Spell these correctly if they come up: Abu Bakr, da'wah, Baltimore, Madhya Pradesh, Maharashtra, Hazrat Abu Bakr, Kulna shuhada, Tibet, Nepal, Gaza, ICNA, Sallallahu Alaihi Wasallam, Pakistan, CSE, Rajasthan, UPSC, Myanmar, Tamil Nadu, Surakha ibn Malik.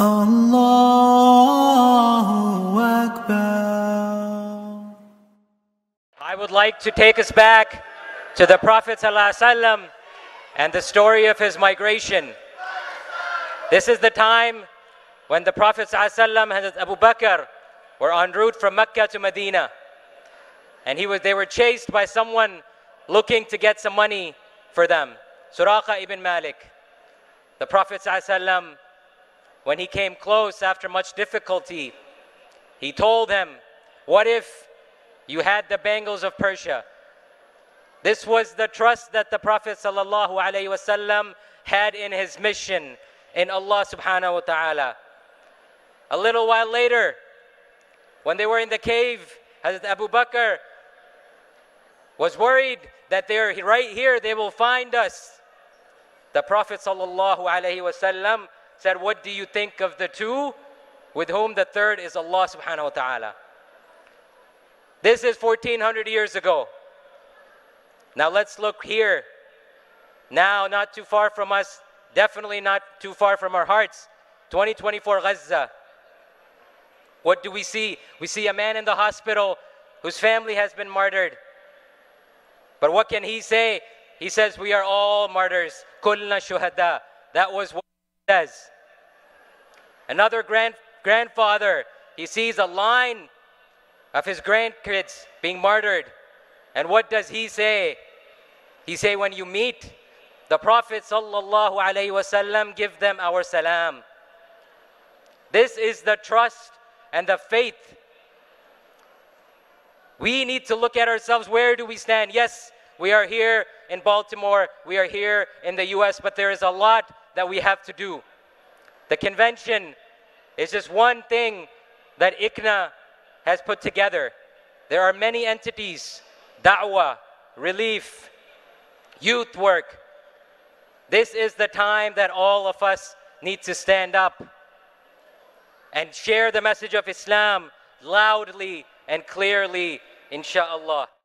Allahu Akbar. I would like to take us back to the Prophet ﷺ and the story of his migration. This is the time when the Prophet ﷺ and Abu Bakr were en route from Mecca to Medina, and they were chased by someone looking to get some money for them, Surakha ibn Malik. The Prophet ﷺ, when he came close after much difficulty, he told him, what if you had the bangles of Persia? This was the trust that the Prophet Sallallahu Alaihi Wasallam had in his mission, in Allah subhanahu wa ta'ala. A little while later, when they were in the cave, Hazrat Abu Bakr was worried that they're right here, they will find us. The Prophet Sallallahu Alaihi Wasallam said, what do you think of the two, with whom the third is Allah subhanahu wa ta'ala? This is 1400 years ago. Now let's look here. Now, not too far from us, definitely not too far from our hearts, 2024 Gaza. What do we see? We see a man in the hospital whose family has been martyred. But what can he say? He says, we are all martyrs. Kulna shuhada. That was what he says. Another grandfather, he sees a line of his grandkids being martyred. And what does he say? He say, when you meet the Prophet Sallallahu Alaihi Wasallam, give them our salam. This is the trust and the faith. We need to look at ourselves. Where do we stand? Yes, we are here in Baltimore. We are here in the US, but there is a lot that we have to do. The convention is just one thing that ICNA has put together. There are many entities: da'wah, relief, youth work. This is the time that all of us need to stand up and share the message of Islam loudly and clearly, inshaAllah.